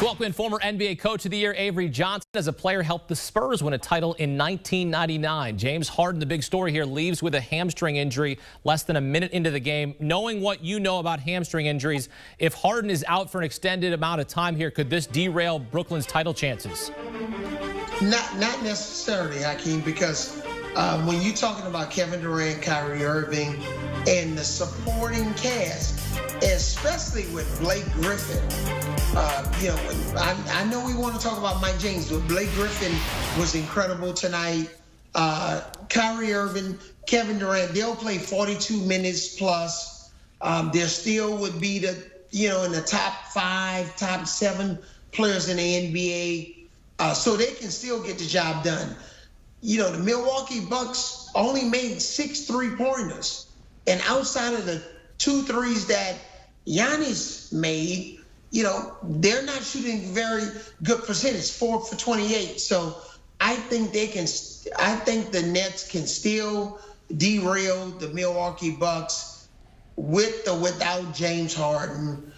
To welcome in former NBA Coach of the Year Avery Johnson. As a player, helped the Spurs win a title in 1999. James Harden, the big story here, leaves with a hamstring injury less than a minute into the game. Knowing what you know about hamstring injuries, if Harden is out for an extended amount of time here, could this derail Brooklyn's title chances? Not necessarily, Hakeem, because when you're talking about Kevin Durant, Kyrie Irving, and the supporting cast, especially with Blake Griffin, I know we want to talk about Mike James, but Blake Griffin was incredible tonight. Kyrie Irving, Kevin Durant, they'll play 42 minutes plus. There still would be in the top 5, top 7 players in the NBA, so they can still get the job done. You know, the Milwaukee Bucks only made 6 3-pointers. And outside of the 2 threes that Giannis made, you know, they're not shooting very good percentage, 4 for 28. So I think the Nets can still derail the Milwaukee Bucks with or without James Harden.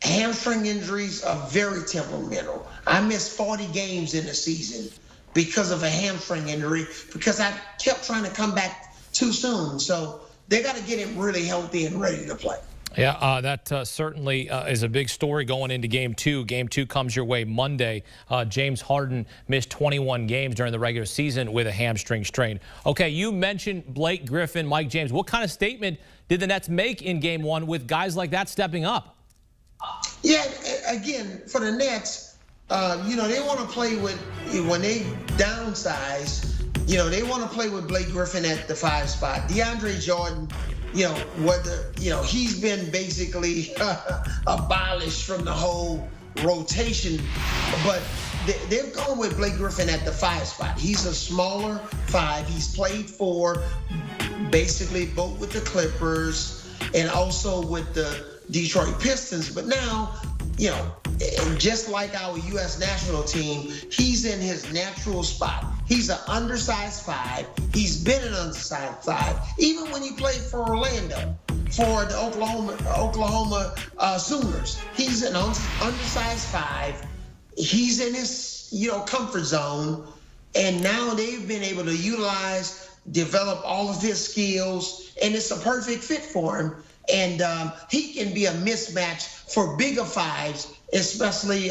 Hamstring injuries are very temperamental. I missed 40 games in the season because of a hamstring injury, because I kept trying to come back too soon. So they got to get him really healthy and ready to play. Yeah, that certainly is a big story going into Game 2. Game 2 comes your way Monday. James Harden missed 21 games during the regular season with a hamstring strain. Okay, you mentioned Blake Griffin, Mike James. What kind of statement did the Nets make in Game 1 with guys like that stepping up? Yeah, again, for the Nets, they want to play with, when they downsize, you know, they want to play with Blake Griffin at the 5 spot. DeAndre Jordan, he's been basically abolished from the whole rotation, but they're going with Blake Griffin at the 5 spot. He's a smaller 5. He's played for basically both with the Clippers and also with the Detroit Pistons. But now, you know, just like our U.S. national team, he's in his natural spot. He's an undersized 5. He's been an undersized 5, even when he played for Orlando, for the Oklahoma Sooners. He's an undersized 5. He's in his, comfort zone, and now they've been able to develop all of his skills, and it's a perfect fit for him. And he can be a mismatch for bigger 5s, especially,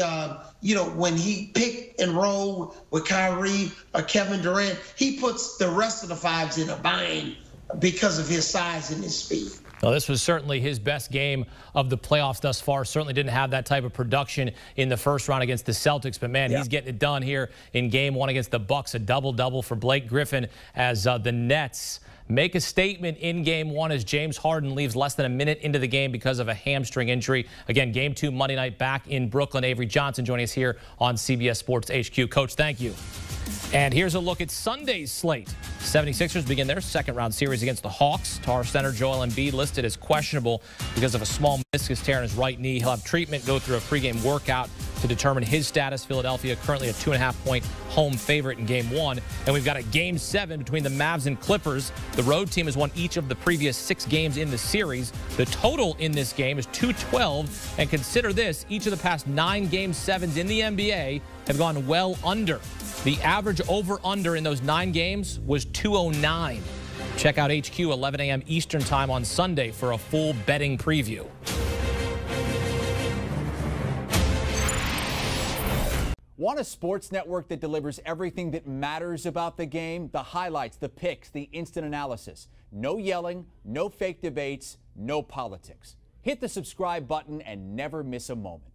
when he pick and roll with Kyrie or Kevin Durant. He puts the rest of the 5s in a bind because of his size and his speed. Now, this was certainly his best game of the playoffs thus far. Certainly didn't have that type of production in the first round against the Celtics, but man, he's getting it done here in Game 1 against the Bucks. A double-double for Blake Griffin as the Nets make a statement in Game 1 as James Harden leaves less than a minute into the game because of a hamstring injury. Again, Game 2 Monday night back in Brooklyn. Avery Johnson joining us here on CBS Sports HQ. Coach, thank you. And here's a look at Sunday's slate. 76ers begin their second-round series against the Hawks. Star center Joel Embiid listed as questionable because of a small meniscus tear in his right knee. He'll have treatment, go through a pregame workout to determine his status. Philadelphia currently a 2.5-point home favorite in Game 1. And we've got a Game 7 between the Mavs and Clippers. The road team has won each of the previous 6 games in the series. The total in this game is 212. And consider this, each of the past 9 Game 7s in the NBA have gone well under. The average over-under in those 9 games was 209. Check out HQ 11 a.m. Eastern Time on Sunday for a full betting preview. Want a sports network that delivers everything that matters about the game? The highlights, the picks, the instant analysis. No yelling, no fake debates, no politics. Hit the subscribe button and never miss a moment.